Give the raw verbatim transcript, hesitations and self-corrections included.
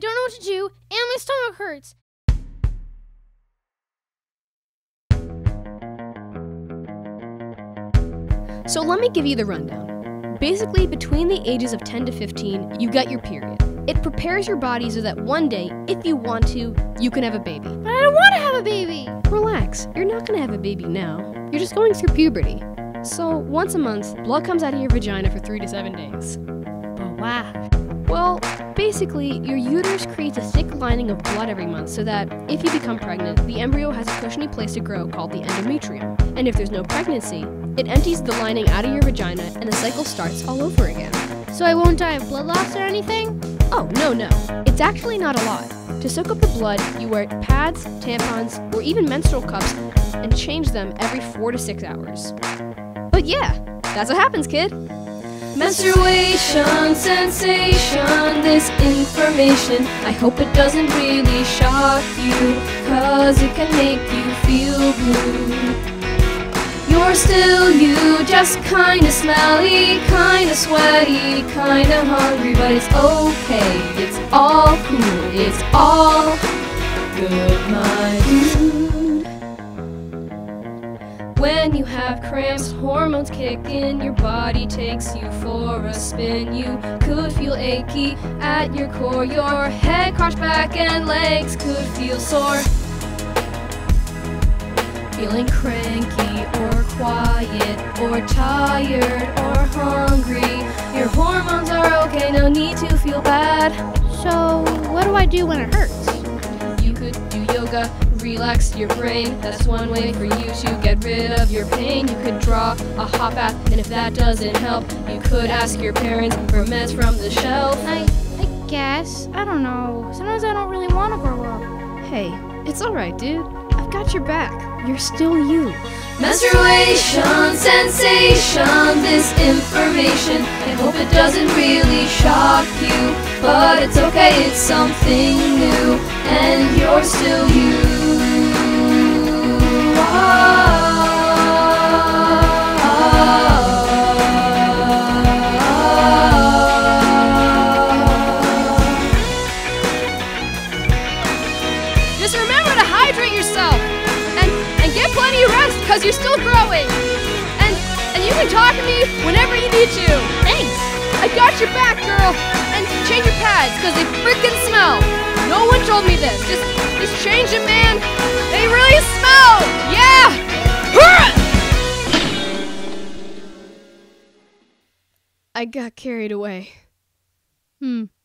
don't know what to do, and my stomach hurts. So let me give you the rundown. Basically, between the ages of ten to fifteen, you get your period. It prepares your body so that one day, if you want to, you can have a baby. But I don't want to have a baby! Relax, you're not going to have a baby now. You're just going through puberty. So, once a month, blood comes out of your vagina for three to seven days. But wow. Well, basically, your uterus creates a thick lining of blood every month so that, if you become pregnant, the embryo has a cushiony place to grow called the endometrium. And if there's no pregnancy, it empties the lining out of your vagina and the cycle starts all over again. So I won't die of blood loss or anything? Oh, no, no. It's actually not a lot. To soak up the blood, you wear pads, tampons, or even menstrual cups and change them every four to six hours. But yeah, that's what happens, kid. Menstruation, sensation, this information, I hope it doesn't really shock you, cause it can make you feel blue. You're still you, just kinda smelly, kinda sweaty, kinda hungry, but it's okay, it's all cool, it's all good, my dude. When you have cramps, hormones kick in, your body takes you for a spin. You could feel achy at your core, your head crushed back and legs could feel sore. Feeling cranky or quiet or tired or hungry, your hormones are okay, no need to feel bad. So what do I do when it hurts? You could do yoga. Relax your brain, that's one way for you to get rid of your pain. You could draw a hot bath, and if that doesn't help, you could ask your parents for meds from the shelf. I, I guess, I don't know, sometimes I don't really want to grow up. Hey, it's alright, dude, I've got your back, you're still you. Menstruation, sensation, this information, I hope it doesn't really shock you, but it's okay, it's something new, and you're still you. Just remember to hydrate yourself and, and get plenty of rest because you're still growing. And, and you can talk to me whenever you need to. Thanks. I got your back, girl. And change your pads because they freaking smell. No one told me this. Just, just change it, man. They really smell. Yeah. I got carried away. Hmm.